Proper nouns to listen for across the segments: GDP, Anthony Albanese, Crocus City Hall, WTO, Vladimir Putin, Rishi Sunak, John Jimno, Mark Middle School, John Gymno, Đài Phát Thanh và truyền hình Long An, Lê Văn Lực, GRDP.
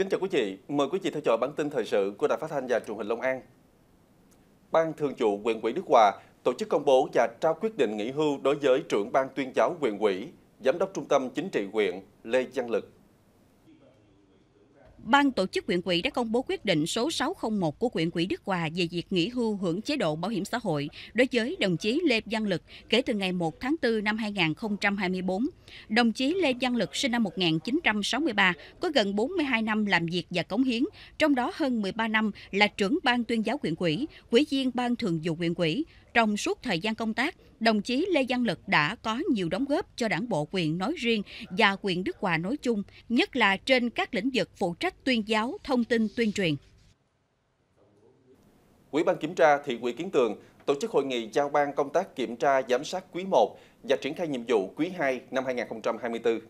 Kính chào quý vị, mời quý vị theo dõi bản tin thời sự của Đài Phát Thanh và truyền hình Long An. Ban Thường vụ Huyện ủy Đức Hòa tổ chức công bố và trao quyết định nghỉ hưu đối với trưởng ban tuyên giáo huyện ủy, giám đốc trung tâm chính trị huyện Lê Văn Lực. Ban tổ chức huyện ủy đã công bố quyết định số 601 của huyện ủy Đức Hòa về việc nghỉ hưu hưởng chế độ bảo hiểm xã hội đối với đồng chí Lê Văn Lực kể từ ngày 1 tháng 4 năm 2024. Đồng chí Lê Văn Lực sinh năm 1963, có gần 42 năm làm việc và cống hiến, trong đó hơn 13 năm là trưởng ban tuyên giáo huyện ủy, ủy viên ban thường vụ huyện ủy. Trong suốt thời gian công tác, đồng chí Lê Văn Lực đã có nhiều đóng góp cho đảng bộ huyện nói riêng và huyện Đức Hòa nói chung, nhất là trên các lĩnh vực phụ trách tuyên giáo, thông tin tuyên truyền. Ủy ban kiểm tra thị ủy Kiến Tường tổ chức hội nghị giao ban công tác kiểm tra giám sát quý 1 và triển khai nhiệm vụ quý 2 năm 2024.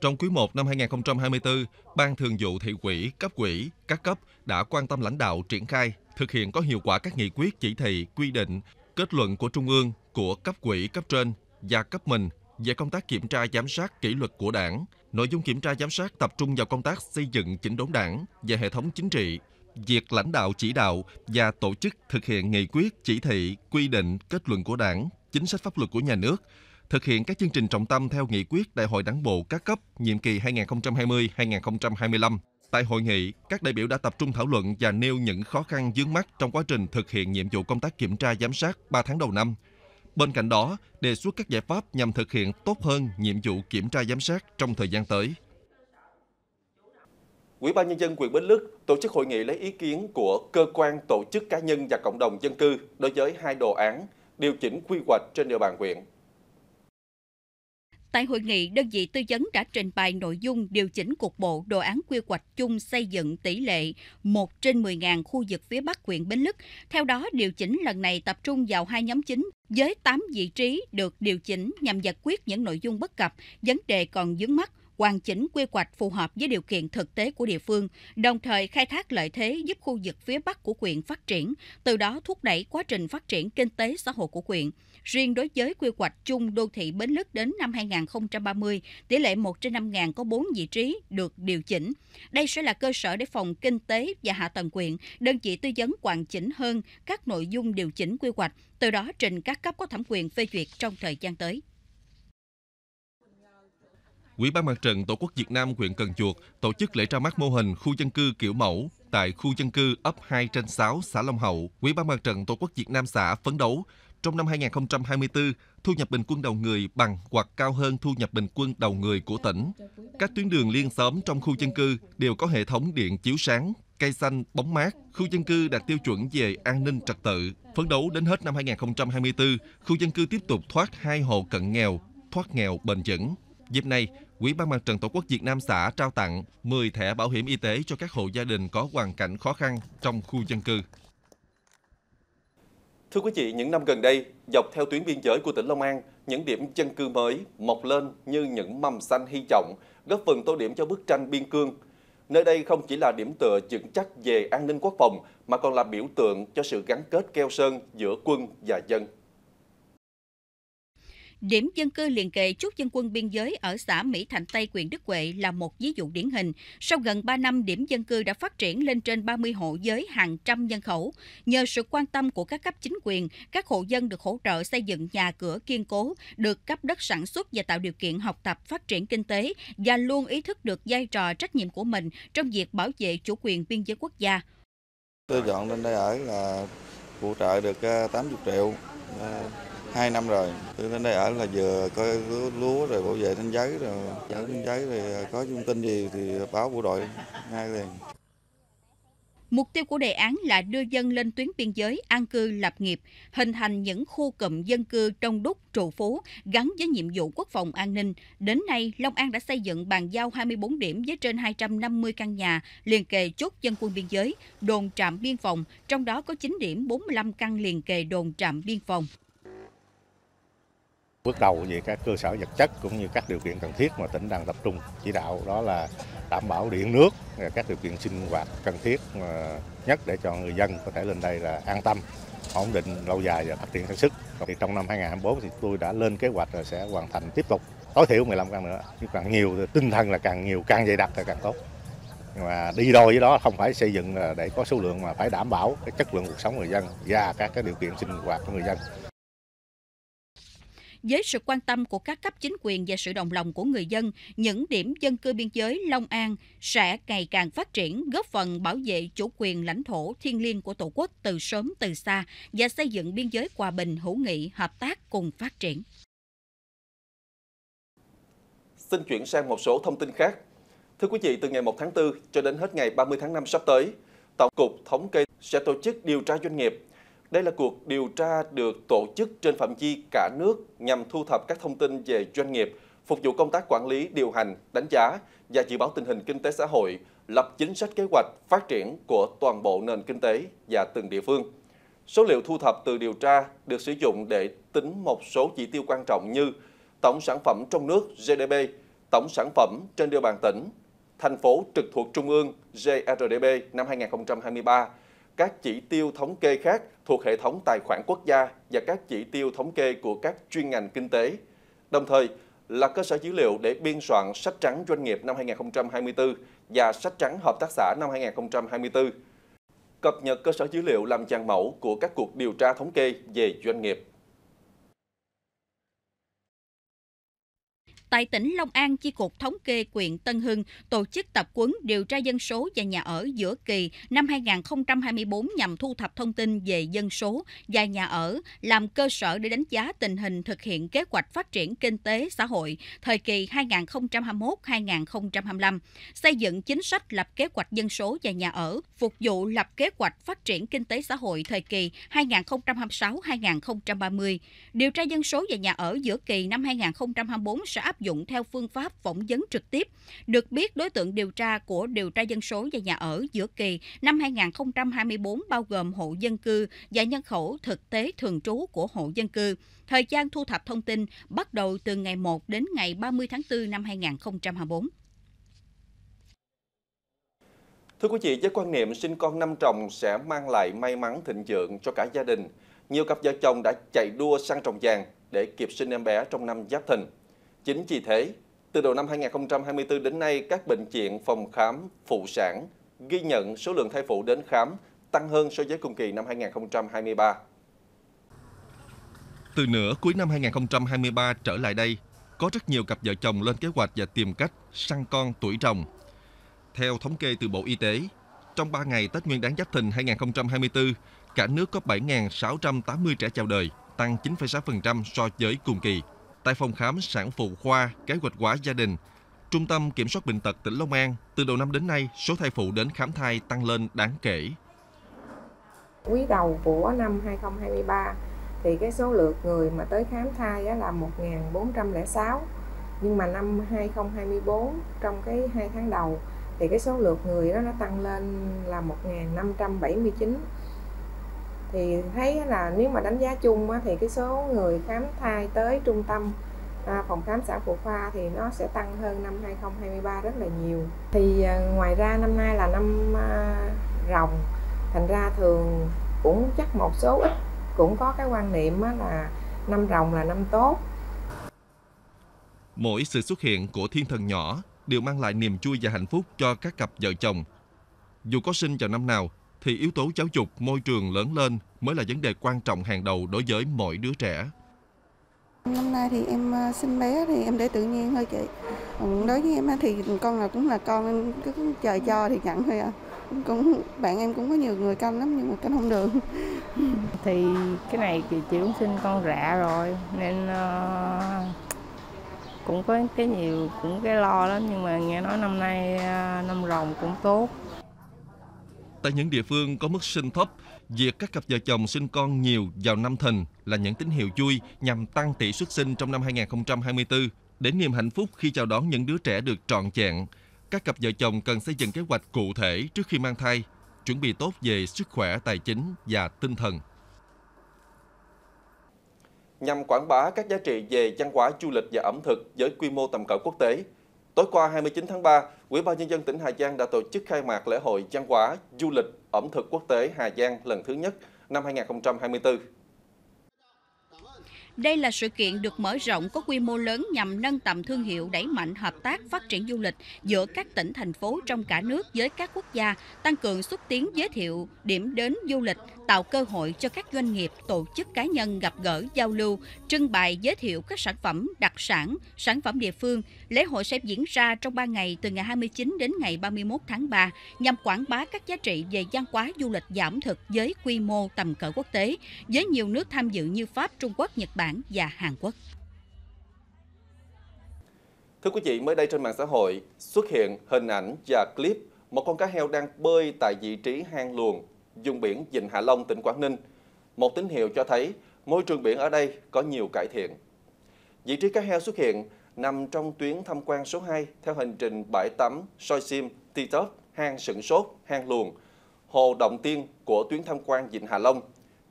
Trong quý 1 năm 2024, Ban Thường vụ thị ủy, cấp ủy, các cấp đã quan tâm lãnh đạo triển khai, thực hiện có hiệu quả các nghị quyết, chỉ thị, quy định, kết luận của Trung ương, của cấp ủy cấp trên và cấp mình về công tác kiểm tra giám sát kỷ luật của đảng. Nội dung kiểm tra giám sát tập trung vào công tác xây dựng chỉnh đốn đảng và hệ thống chính trị, việc lãnh đạo chỉ đạo và tổ chức thực hiện nghị quyết, chỉ thị, quy định, kết luận của đảng, chính sách pháp luật của nhà nước, thực hiện các chương trình trọng tâm theo nghị quyết Đại hội Đảng bộ các cấp nhiệm kỳ 2020-2025. Tại hội nghị, các đại biểu đã tập trung thảo luận và nêu những khó khăn vướng mắc trong quá trình thực hiện nhiệm vụ công tác kiểm tra giám sát 3 tháng đầu năm. Bên cạnh đó, đề xuất các giải pháp nhằm thực hiện tốt hơn nhiệm vụ kiểm tra giám sát trong thời gian tới. Ủy ban nhân dân huyện Bến Lức tổ chức hội nghị lấy ý kiến của cơ quan, tổ chức, cá nhân và cộng đồng dân cư đối với 2 đồ án điều chỉnh quy hoạch trên địa bàn huyện. Tại hội nghị, đơn vị tư vấn đã trình bày nội dung điều chỉnh cục bộ đồ án quy hoạch chung xây dựng tỷ lệ 1 trên 10.000 khu vực phía Bắc huyện Bến Lức. Theo đó, điều chỉnh lần này tập trung vào 2 nhóm chính, với 8 vị trí được điều chỉnh nhằm giải quyết những nội dung bất cập, vấn đề còn vướng mắc, hoàn chỉnh quy hoạch phù hợp với điều kiện thực tế của địa phương, đồng thời khai thác lợi thế giúp khu vực phía Bắc của huyện phát triển, từ đó thúc đẩy quá trình phát triển kinh tế xã hội của huyện. Riêng đối với quy hoạch chung đô thị Bến Lức đến năm 2030, tỷ lệ 1 trên 5.000 có 4 vị trí được điều chỉnh. Đây sẽ là cơ sở để phòng kinh tế và hạ tầng huyện, đơn vị tư vấn hoàn chỉnh hơn các nội dung điều chỉnh quy hoạch, từ đó trình các cấp có thẩm quyền phê duyệt trong thời gian tới. Ủy ban Mặt trận Tổ quốc Việt Nam huyện Cần Duộc tổ chức lễ ra mắt mô hình khu dân cư kiểu mẫu tại khu dân cư ấp 2/6 xã Long Hậu. Ủy ban Mặt trận Tổ quốc Việt Nam xã phấn đấu trong năm 2024 thu nhập bình quân đầu người bằng hoặc cao hơn thu nhập bình quân đầu người của tỉnh. Các tuyến đường liên xóm trong khu dân cư đều có hệ thống điện chiếu sáng, cây xanh bóng mát. Khu dân cư đạt tiêu chuẩn về an ninh trật tự. Phấn đấu đến hết năm 2024, khu dân cư tiếp tục thoát 2 hộ cận nghèo, thoát nghèo bền vững. Dịp này, Ủy ban Mặt trận Tổ quốc Việt Nam xã trao tặng 10 thẻ bảo hiểm y tế cho các hộ gia đình có hoàn cảnh khó khăn trong khu dân cư. Thưa quý vị, những năm gần đây, dọc theo tuyến biên giới của tỉnh Long An, những điểm dân cư mới mọc lên như những mầm xanh hy vọng, góp phần tô điểm cho bức tranh biên cương. Nơi đây không chỉ là điểm tựa vững chắc về an ninh quốc phòng, mà còn là biểu tượng cho sự gắn kết keo sơn giữa quân và dân. Điểm dân cư liền kề chốt dân quân biên giới ở xã Mỹ Thạnh Tây, huyện Đức Huệ là một ví dụ điển hình. Sau gần 3 năm, điểm dân cư đã phát triển lên trên 30 hộ với hàng trăm nhân khẩu. Nhờ sự quan tâm của các cấp chính quyền, các hộ dân được hỗ trợ xây dựng nhà cửa kiên cố, được cấp đất sản xuất và tạo điều kiện học tập phát triển kinh tế và luôn ý thức được vai trò trách nhiệm của mình trong việc bảo vệ chủ quyền biên giới quốc gia. Tôi dọn lên đây ở là hỗ trợ được 80 triệu. 2 năm rồi, tôi đến đây ở là vừa coi lúa rồi bảo vệ biên giới rồi, ở biên giới thì có thông tin gì thì báo bộ đội ngay liền. Mục tiêu của đề án là đưa dân lên tuyến biên giới an cư lập nghiệp, hình thành những khu cụm dân cư đông đúc, trù phú, gắn với nhiệm vụ quốc phòng an ninh. Đến nay, Long An đã xây dựng bàn giao 24 điểm với trên 250 căn nhà liền kề chốt dân quân biên giới, đồn trạm biên phòng, trong đó có 9 điểm 45 căn liền kề đồn trạm biên phòng. Bước đầu về các cơ sở vật chất cũng như các điều kiện cần thiết mà tỉnh đang tập trung chỉ đạo, đó là đảm bảo điện nước, các điều kiện sinh hoạt cần thiết nhất để cho người dân có thể lên đây là an tâm, ổn định lâu dài và phát triển sản xuất. Thì trong năm 2024 thì tôi đã lên kế hoạch là sẽ hoàn thành tiếp tục tối thiểu 15 căn nữa, chứ càng nhiều tinh thần là càng nhiều, càng dày đặc là càng tốt. Mà đi đôi với đó không phải xây dựng để có số lượng mà phải đảm bảo cái chất lượng cuộc sống người dân và các cái điều kiện sinh hoạt của người dân. Với sự quan tâm của các cấp chính quyền và sự đồng lòng của người dân, những điểm dân cư biên giới Long An sẽ ngày càng phát triển, góp phần bảo vệ chủ quyền lãnh thổ thiêng liêng của Tổ quốc từ sớm từ xa và xây dựng biên giới hòa bình, hữu nghị, hợp tác cùng phát triển. Xin chuyển sang một số thông tin khác. Thưa quý vị, từ ngày 1 tháng 4 cho đến hết ngày 30 tháng 5 sắp tới, Tổng cục Thống kê sẽ tổ chức điều tra doanh nghiệp. Đây là cuộc điều tra được tổ chức trên phạm vi cả nước nhằm thu thập các thông tin về doanh nghiệp, phục vụ công tác quản lý, điều hành, đánh giá và dự báo tình hình kinh tế xã hội, lập chính sách kế hoạch phát triển của toàn bộ nền kinh tế và từng địa phương. Số liệu thu thập từ điều tra được sử dụng để tính một số chỉ tiêu quan trọng như tổng sản phẩm trong nước GDP, tổng sản phẩm trên địa bàn tỉnh, thành phố trực thuộc Trung ương GRDP năm 2023, các chỉ tiêu thống kê khác thuộc hệ thống tài khoản quốc gia và các chỉ tiêu thống kê của các chuyên ngành kinh tế, đồng thời là cơ sở dữ liệu để biên soạn sách trắng doanh nghiệp năm 2024 và sách trắng hợp tác xã năm 2024. Cập nhật cơ sở dữ liệu làm dàn mẫu của các cuộc điều tra thống kê về doanh nghiệp. Tại tỉnh Long An, Chi cục Thống kê huyện Tân Hưng tổ chức tập huấn điều tra dân số và nhà ở giữa kỳ năm 2024 nhằm thu thập thông tin về dân số và nhà ở, làm cơ sở để đánh giá tình hình thực hiện kế hoạch phát triển kinh tế xã hội thời kỳ 2021-2025, xây dựng chính sách lập kế hoạch dân số và nhà ở, phục vụ lập kế hoạch phát triển kinh tế xã hội thời kỳ 2026-2030. Điều tra dân số và nhà ở giữa kỳ năm 2024 sẽ áp dụng theo phương pháp phỏng vấn trực tiếp. Được biết, đối tượng điều tra của điều tra dân số và nhà ở giữa kỳ năm 2024 bao gồm hộ dân cư và nhân khẩu thực tế thường trú của hộ dân cư. Thời gian thu thập thông tin bắt đầu từ ngày 1 đến ngày 30 tháng 4 năm 2024. Thưa quý vị, với quan niệm sinh con năm trồng sẽ mang lại may mắn thịnh vượng cho cả gia đình, nhiều cặp vợ chồng đã chạy đua săn trồng vàng để kịp sinh em bé trong năm Giáp Thìn. Chính vì thế, từ đầu năm 2024 đến nay, các bệnh viện phòng khám phụ sản ghi nhận số lượng thai phụ đến khám tăng hơn so với cùng kỳ năm 2023. Từ nửa cuối năm 2023 trở lại đây, có rất nhiều cặp vợ chồng lên kế hoạch và tìm cách săn con tuổi rồng. Theo thống kê từ Bộ Y tế, trong 3 ngày Tết Nguyên đán Giáp Thìn 2024, cả nước có 7.680 trẻ chào đời, tăng 9,6% so với cùng kỳ. Tại phòng khám sản phụ khoa kế hoạch hóa gia đình, Trung tâm Kiểm soát Bệnh tật tỉnh Long An, từ đầu năm đến nay, số thai phụ đến khám thai tăng lên đáng kể. Quý đầu của năm 2023 thì cái số lượt người mà tới khám thai là 1.406, nhưng mà năm 2024 trong cái 2 tháng đầu thì cái số lượt người đó nó tăng lên là 1.579. Thì thấy là nếu mà đánh giá chung thì cái số người khám thai tới trung tâm phòng khám sản phụ khoa thì nó sẽ tăng hơn năm 2023 rất là nhiều. Thì ngoài ra năm nay là năm rồng, thành ra thường cũng chắc một số ít cũng có cái quan niệm là năm rồng là năm tốt. Mỗi sự xuất hiện của thiên thần nhỏ đều mang lại niềm vui và hạnh phúc cho các cặp vợ chồng. Dù có sinh vào năm nào, thì yếu tố giáo dục, môi trường lớn lên mới là vấn đề quan trọng hàng đầu đối với mỗi đứa trẻ. Năm nay thì em sinh bé thì em để tự nhiên thôi chị. Đối với em thì con nào cũng là con, em cứ chờ cho thì nhận thôi à. Cũng, bạn em cũng có nhiều người canh lắm nhưng mà canh không được. Thì cái này chị cũng sinh con rạ rồi nên cũng có cái nhiều, cũng cái lo lắm, nhưng mà nghe nói năm nay năm rồng cũng tốt. Tại những địa phương có mức sinh thấp, việc các cặp vợ chồng sinh con nhiều vào năm Thìn là những tín hiệu vui nhằm tăng tỷ suất sinh trong năm 2024. Để niềm hạnh phúc khi chào đón những đứa trẻ được trọn vẹn, các cặp vợ chồng cần xây dựng kế hoạch cụ thể trước khi mang thai, chuẩn bị tốt về sức khỏe, tài chính và tinh thần. Nhằm quảng bá các giá trị về văn hóa, du lịch và ẩm thực với quy mô tầm cỡ quốc tế, tối qua 29 tháng 3, Ủy ban Nhân dân tỉnh Hà Giang đã tổ chức khai mạc lễ hội văn hóa, du lịch, ẩm thực quốc tế Hà Giang lần thứ nhất năm 2024. Đây là sự kiện được mở rộng có quy mô lớn nhằm nâng tầm thương hiệu, đẩy mạnh hợp tác phát triển du lịch giữa các tỉnh, thành phố trong cả nước với các quốc gia, tăng cường xúc tiến giới thiệu điểm đến du lịch, tạo cơ hội cho các doanh nghiệp, tổ chức cá nhân gặp gỡ, giao lưu, trưng bày giới thiệu các sản phẩm đặc sản, sản phẩm địa phương. Lễ hội sẽ diễn ra trong 3 ngày từ ngày 29 đến ngày 31 tháng 3 nhằm quảng bá các giá trị về văn hóa du lịch ẩm thực với quy mô tầm cỡ quốc tế, với nhiều nước tham dự như Pháp, Trung Quốc, Nhật Bản và Hàn Quốc. Thưa quý vị, mới đây trên mạng xã hội xuất hiện hình ảnh và clip một con cá heo đang bơi tại vị trí hang luồn, vùng biển Vịnh Hạ Long, tỉnh Quảng Ninh. Một tín hiệu cho thấy môi trường biển ở đây có nhiều cải thiện. Vị trí cá heo xuất hiện nằm trong tuyến tham quan số 2 theo hành trình bãi tắm, soi sim, ti tốp, hang sửng sốt, hang luồn, hồ Động Tiên của tuyến tham quan Vịnh Hạ Long.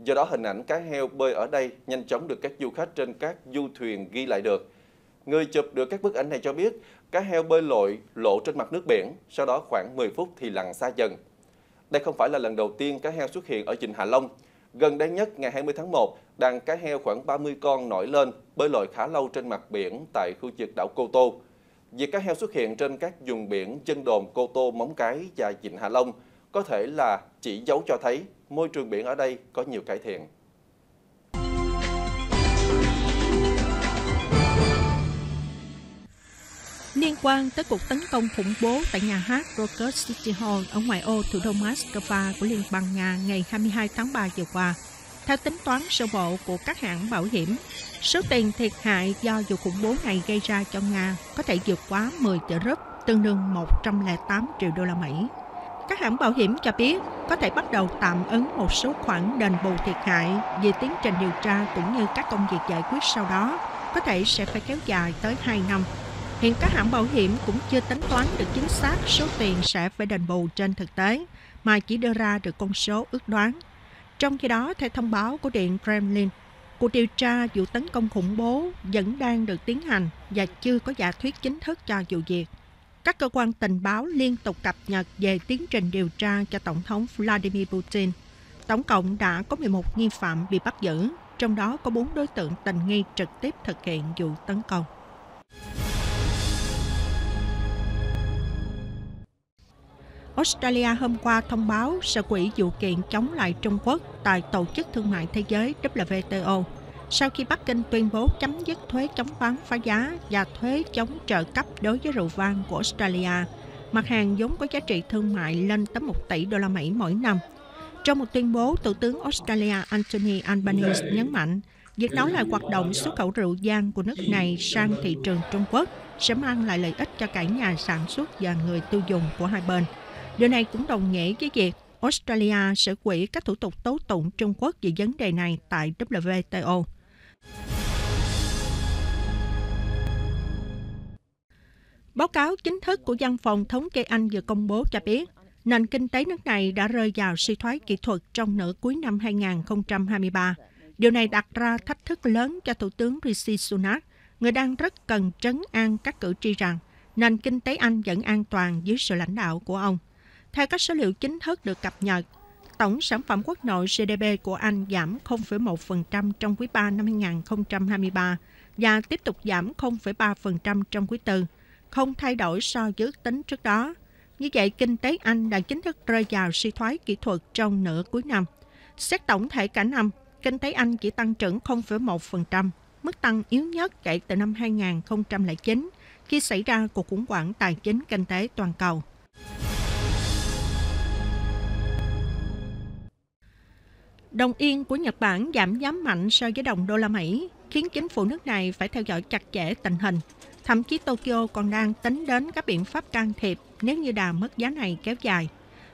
Do đó, hình ảnh cá heo bơi ở đây nhanh chóng được các du khách trên các du thuyền ghi lại được. Người chụp được các bức ảnh này cho biết, cá heo bơi lội lộ trên mặt nước biển, sau đó khoảng 10 phút thì lặn xa dần. Đây không phải là lần đầu tiên cá heo xuất hiện ở Vịnh Hạ Long. Gần đây nhất, ngày 20 tháng 1, đàn cá heo khoảng 30 con nổi lên, bơi lội khá lâu trên mặt biển tại khu vực đảo Cô Tô. Việc cá heo xuất hiện trên các vùng biển Vân Đồn, Cô Tô, Móng Cái và Vịnh Hạ Long có thể là chỉ dấu cho thấy môi trường biển ở đây có nhiều cải thiện. Liên quan tới cuộc tấn công khủng bố tại nhà hát Crocus City Hall ở ngoại ô thủ đô Moscow của Liên bang Nga ngày 22 tháng 3 vừa qua, theo tính toán sơ bộ của các hãng bảo hiểm, số tiền thiệt hại do vụ khủng bố này gây ra cho Nga có thể vượt quá 10 tỷ rúp, tương đương 108 triệu đô la Mỹ. Các hãng bảo hiểm cho biết có thể bắt đầu tạm ứng một số khoản đền bù thiệt hại vì tiến trình điều tra cũng như các công việc giải quyết sau đó có thể sẽ phải kéo dài tới 2 năm. Hiện các hãng bảo hiểm cũng chưa tính toán được chính xác số tiền sẽ phải đền bù trên thực tế, mà chỉ đưa ra được con số ước đoán. Trong khi đó, theo thông báo của Điện Kremlin, cuộc điều tra vụ tấn công khủng bố vẫn đang được tiến hành và chưa có giả thuyết chính thức cho vụ việc. Các cơ quan tình báo liên tục cập nhật về tiến trình điều tra cho Tổng thống Vladimir Putin. Tổng cộng đã có 11 nghi phạm bị bắt giữ, trong đó có 4 đối tượng tình nghi trực tiếp thực hiện vụ tấn công. Australia hôm qua thông báo sẽ quỹ vụ kiện chống lại Trung Quốc tại Tổ chức Thương mại Thế giới WTO, sau khi Bắc Kinh tuyên bố chấm dứt thuế chống bán phá giá và thuế chống trợ cấp đối với rượu vang của Australia, mặt hàng vốn có giá trị thương mại lên tới 1 tỷ đô la Mỹ mỗi năm. Trong một tuyên bố, Thủ tướng Australia Anthony Albanese nhấn mạnh, việc đó là hoạt động xuất khẩu rượu vang của nước này sang thị trường Trung Quốc sẽ mang lại lợi ích cho cả nhà sản xuất và người tiêu dùng của hai bên. Điều này cũng đồng nghĩa với việc Australia sẽ hủy các thủ tục tố tụng Trung Quốc về vấn đề này tại WTO. Báo cáo chính thức của Văn phòng Thống kê Anh vừa công bố cho biết, nền kinh tế nước này đã rơi vào suy thoái kỹ thuật trong nửa cuối năm 2023. Điều này đặt ra thách thức lớn cho Thủ tướng Rishi Sunak, người đang rất cần trấn an các cử tri rằng nền kinh tế Anh vẫn an toàn dưới sự lãnh đạo của ông. Theo các số liệu chính thức được cập nhật, tổng sản phẩm quốc nội GDP của Anh giảm 0,1% trong quý 3 năm 2023 và tiếp tục giảm 0,3% trong quý 4, không thay đổi so với ước tính trước đó. Như vậy, kinh tế Anh đã chính thức rơi vào suy thoái kỹ thuật trong nửa cuối năm. Xét tổng thể cả năm, kinh tế Anh chỉ tăng trưởng 0,1%, mức tăng yếu nhất kể từ năm 2009 khi xảy ra cuộc khủng hoảng tài chính kinh tế toàn cầu. Đồng yên của Nhật Bản giảm giá mạnh so với đồng đô la Mỹ, khiến chính phủ nước này phải theo dõi chặt chẽ tình hình. Thậm chí Tokyo còn đang tính đến các biện pháp can thiệp nếu như đà mất giá này kéo dài.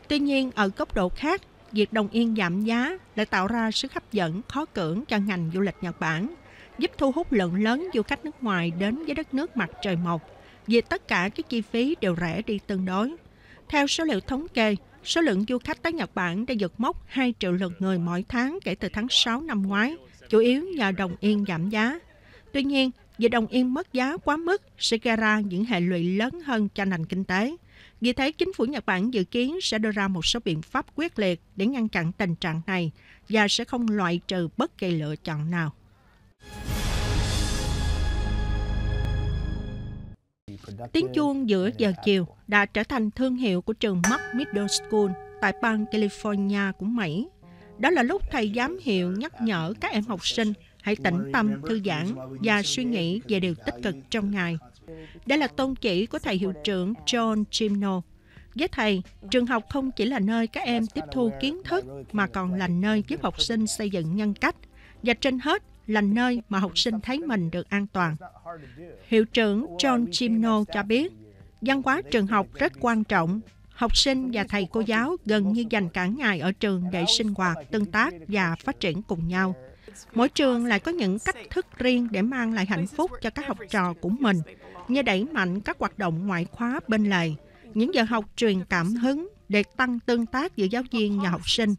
Tuy nhiên, ở góc độ khác, việc đồng yên giảm giá đã tạo ra sức hấp dẫn khó cưỡng cho ngành du lịch Nhật Bản, giúp thu hút lượng lớn du khách nước ngoài đến với đất nước mặt trời mọc, vì tất cả các chi phí đều rẻ đi tương đối. Theo số liệu thống kê, số lượng du khách tới Nhật Bản đã vượt mốc 2 triệu lượt người mỗi tháng kể từ tháng 6 năm ngoái, chủ yếu nhờ đồng yên giảm giá. Tuy nhiên, việc đồng yên mất giá quá mức sẽ gây ra những hệ lụy lớn hơn cho nền kinh tế. Vì thế, chính phủ Nhật Bản dự kiến sẽ đưa ra một số biện pháp quyết liệt để ngăn chặn tình trạng này và sẽ không loại trừ bất kỳ lựa chọn nào. Tiếng chuông giữa giờ chiều đã trở thành thương hiệu của trường Mark Middle School tại bang California của Mỹ. Đó là lúc thầy giám hiệu nhắc nhở các em học sinh hãy tĩnh tâm, thư giãn và suy nghĩ về điều tích cực trong ngày. Đây là tôn chỉ của thầy hiệu trưởng John Gymno. Với thầy, trường học không chỉ là nơi các em tiếp thu kiến thức mà còn là nơi giúp học sinh xây dựng nhân cách và trên hết là nơi mà học sinh thấy mình được an toàn. Hiệu trưởng John Jimno cho biết, văn hóa trường học rất quan trọng. Học sinh và thầy cô giáo gần như dành cả ngày ở trường để sinh hoạt, tương tác và phát triển cùng nhau. Mỗi trường lại có những cách thức riêng để mang lại hạnh phúc cho các học trò của mình, như đẩy mạnh các hoạt động ngoại khóa bên lề, những giờ học truyền cảm hứng để tăng tương tác giữa giáo viên và học sinh,